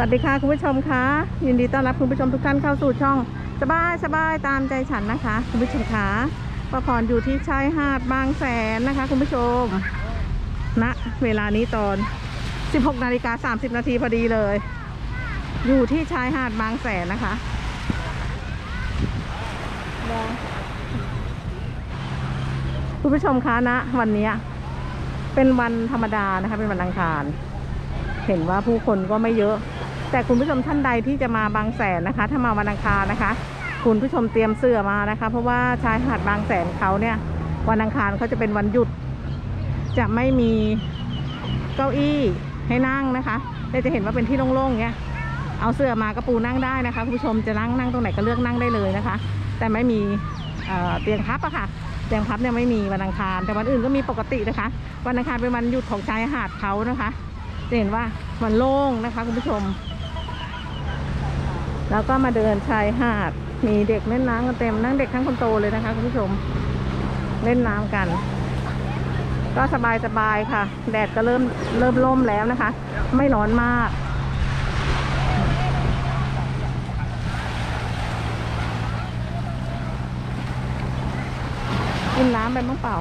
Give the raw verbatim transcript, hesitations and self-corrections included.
วัสดีค่ะคุณผู้ชมคะยินดีต้อนรับคุณผู้ชมทุกท่านเข้าสู่ช่องสบายสบายตามใจฉันนะคะคุณผู้ชมคะประพรอยู่ที่ชายหาดบางแสนนะคะคุณผู้ชมณเวลานี้ตอน สิบหกนาฬิกาสามสิบนาทีพอดีเลยอยู่ที่ชายหาดบางแสนนะคะคุณผู้ชมคะณวันนี้เป็นวันธรรมดานะคะเป็นวันอังคารเห็นว่าผู้คนก็ไม่เยอะแต่คุณผู้ชมท่านใดที่จะมาบางแสนนะคะถ้ามาวันอังคารนะคะคุณผู้ชมเตรียมเสื้อมานะคะเพราะว่าชายหาดบางแสนเขาเนี่ยวันอังคารเขาจะเป็นวันหยุดจะไม่มีเก้าอี้ให้นั่งนะคะเราจะเห็นว่าเป็นที่โล่งๆเงี้ยเอาเสื้อมาก็ปูนั่งได้นะคะคุณผู้ชมจะนั่งนั่งตรงไหนก็เลือกนั่งได้เลยนะคะแต่ไม่มีเตียงพับอะค่ะเตียงพับเนี่ยไม่มีวันอังคารแต่วันอื่นก็มีปกตินะคะวันอังคารเป็นวันหยุดของชายหาดเขานะคะเห็นว่ามันโล่งนะคะคุณผู้ชมแล้วก็มาเดินชายหาดมีเด็กเล่นน้ำกันเต็มทั้งเด็กทั้งคนโตเลยนะคะคุณผู้ชมเล่นน้ำกันก็สบายสบายค่ะแดดก็เริ่มเริ่มร่มแล้วนะคะไม่ร้อนมากกินน้ำไปบ้างเปล่า